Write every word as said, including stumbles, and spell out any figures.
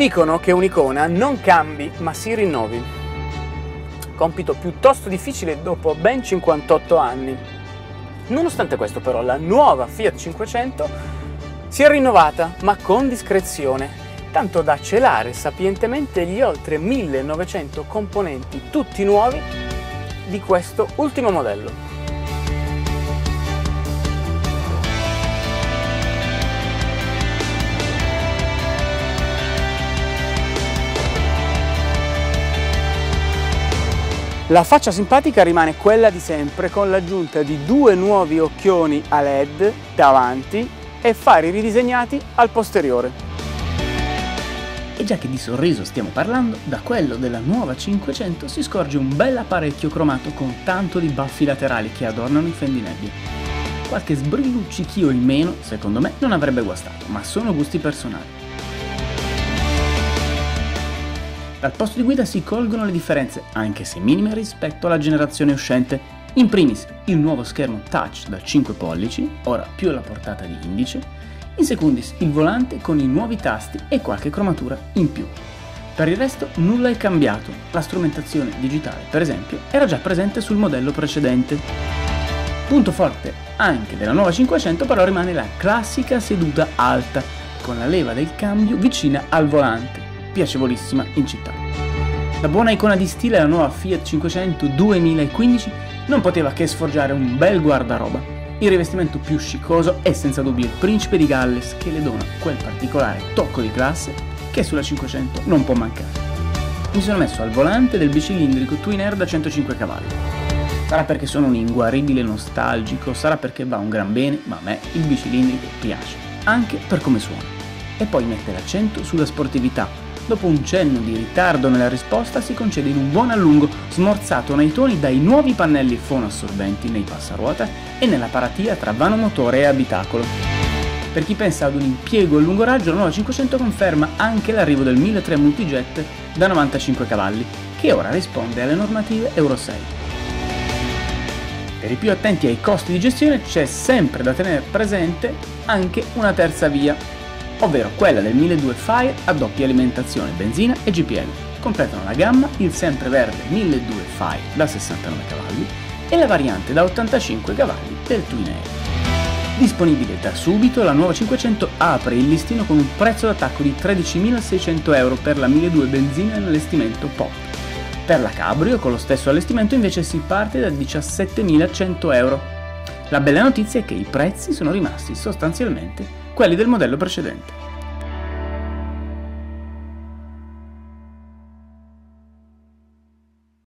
Dicono che un'icona non cambi ma si rinnovi. Compito piuttosto difficile dopo ben cinquantotto anni. Nonostante questo però la nuova Fiat cinquecento si è rinnovata ma con discrezione, tanto da celare sapientemente gli oltre millenovecento componenti tutti nuovi di questo ultimo modello. La faccia simpatica rimane quella di sempre, con l'aggiunta di due nuovi occhioni a led davanti e fari ridisegnati al posteriore. E già che di sorriso stiamo parlando, da quello della nuova cinquecento si scorge un bel apparecchio cromato con tanto di baffi laterali che adornano i fendinebbia. Qualche sbrilluccichio in meno, secondo me, non avrebbe guastato, ma sono gusti personali. Dal posto di guida si colgono le differenze, anche se minime, rispetto alla generazione uscente. In primis, il nuovo schermo touch da cinque pollici, ora più alla portata di indice. In secondis, il volante con i nuovi tasti e qualche cromatura in più. Per il resto nulla è cambiato, la strumentazione digitale, per esempio, era già presente sul modello precedente. Punto forte anche della nuova cinquecento però rimane la classica seduta alta, con la leva del cambio vicina al volante, piacevolissima in città. La buona icona di stile è la nuova Fiat cinquecento duemilaquindici, non poteva che sforgiare un bel guardaroba. Il rivestimento più sciccoso è senza dubbio il Principe di Galles, che le dona quel particolare tocco di classe che sulla cinquecento non può mancare. Mi sono messo al volante del bicilindrico Twin Air da centocinque cavalli. Sarà perché sono un inguaribile nostalgico, sarà perché va un gran bene, ma a me il bicilindrico piace, anche per come suona. E poi mette l'accento sulla sportività. Dopo un cenno di ritardo nella risposta si concede in un buon allungo, smorzato nei toni dai nuovi pannelli fonoassorbenti nei passaruota e nella paratia tra vano motore e abitacolo. Per chi pensa ad un impiego a lungo raggio, la nuova cinquecento conferma anche l'arrivo del milletrecento Multijet da novantacinque cavalli, che ora risponde alle normative Euro sei. Per i più attenti ai costi di gestione c'è sempre da tenere presente anche una terza via, ovvero quella del milleduecento Fire a doppia alimentazione benzina e G P L. Completano la gamma il sempreverde milleduecento Fire da sessantanove cavalli e la variante da ottantacinque cavalli del Twin Air. Disponibile da subito, la nuova cinquecento apre il listino con un prezzo d'attacco di tredicimilaseicento euro per la milleduecento benzina in allestimento Pop. Per la Cabrio, con lo stesso allestimento, invece si parte da diciassettemilacento euro. La bella notizia è che i prezzi sono rimasti sostanzialmente quelli del modello precedente.